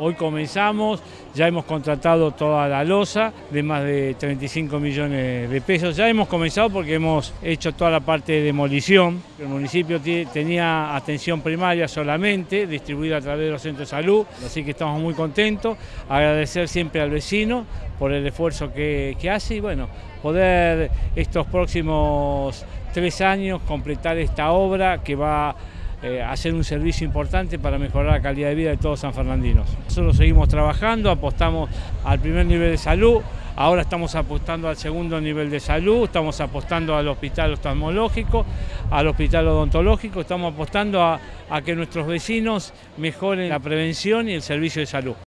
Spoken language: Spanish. Hoy comenzamos, ya hemos contratado toda la losa de más de 35 millones de pesos. Ya hemos comenzado porque hemos hecho toda la parte de demolición. El municipio tenía atención primaria solamente, distribuida a través de los centros de salud, así que estamos muy contentos. Agradecer siempre al vecino por el esfuerzo que hace y bueno, poder estos próximos 3 años completar esta obra que va hacer un servicio importante para mejorar la calidad de vida de todos los sanfernandinos. Nosotros seguimos trabajando, apostamos al primer nivel de salud, ahora estamos apostando al segundo nivel de salud, estamos apostando al hospital oftalmológico, al hospital odontológico, estamos apostando a que nuestros vecinos mejoren la prevención y el servicio de salud.